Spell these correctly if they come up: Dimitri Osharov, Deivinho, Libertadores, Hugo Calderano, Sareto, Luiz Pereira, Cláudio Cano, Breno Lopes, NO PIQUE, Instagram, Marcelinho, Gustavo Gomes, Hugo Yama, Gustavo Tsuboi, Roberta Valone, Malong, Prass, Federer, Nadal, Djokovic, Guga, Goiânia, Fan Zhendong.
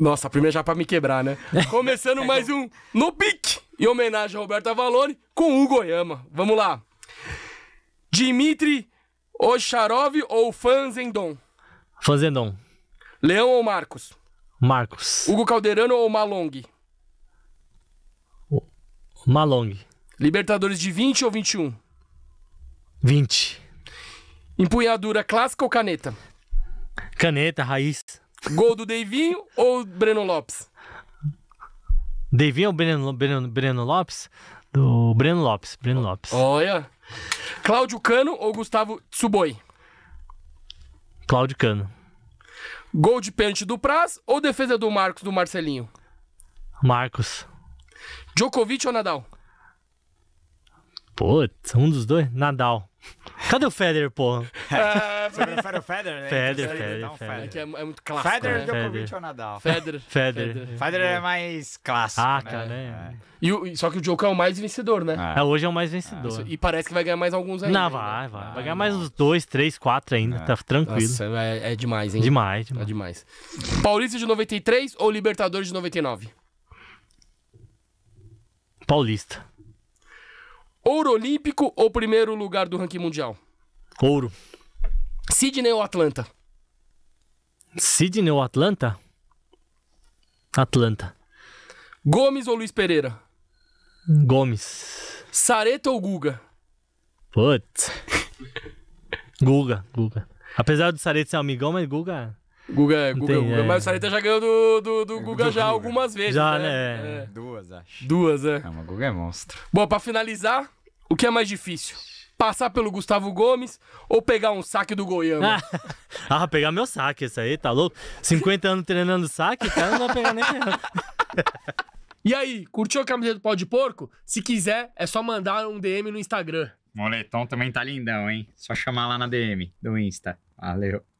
Nossa, a primeira já pra me quebrar, né? Começando mais um No Pique, em homenagem a Roberta Valone, com Hugo Yama. Vamos lá. Dimitri Osharov ou Fan Zhendong? Fan Zhendong. Leão ou Marcos? Marcos. Hugo Calderano ou Malong? Malong. Libertadores de 20 ou 21? 20. Empunhadura clássica ou caneta? Caneta, raiz. Gol do Deivinho ou Breno Lopes? Deivinho ou Breno Lopes? Do Breno Lopes, Breno Lopes. Olha. Cláudio Cano ou Gustavo Tsuboi? Cláudio Cano. Gol de pênalti do Prass ou defesa do Marcos do Marcelinho? Marcos. Djokovic ou Nadal? Putz, um dos dois? Nadal. Cadê o Federer, porra? Você prefere o Federer, né? Federer. É muito clássico. Federer, Djokovic ou Nadal? Federer é mais clássico, né? E, só que o Djokovic é o mais vencedor, né? É, hoje é o mais vencedor. E parece que vai ganhar mais alguns ainda. Não, vai. Vai ganhar mais uns 2, 3, 4 ainda, tá tranquilo. Nossa, é demais, hein? Demais. Paulista de 93 ou Libertadores de 99? Paulista. Ouro olímpico ou primeiro lugar do ranking mundial? Ouro. Sydney ou Atlanta? Sydney ou Atlanta? Atlanta. Gomes ou Luiz Pereira? Gomes. Sareto ou Guga? Putz. Guga. Apesar do Sareto ser um amigão, mas Guga. Mas o Sareta já ganhou do Guga já algumas vezes. Já, né? É. Duas, acho. Duas, é. Mas o Guga é monstro. Bom, pra finalizar, o que é mais difícil? Passar pelo Gustavo Gomes ou pegar um saque do Goiânia? Ah, pegar meu saque, isso aí, tá louco? 50 anos treinando saque, cara, não vai pegar nem ferrando. E aí, curtiu a camiseta do Pau de Porco? Se quiser, é só mandar um DM no Instagram. Moletom também tá lindão, hein? Só chamar lá na DM do Insta. Valeu.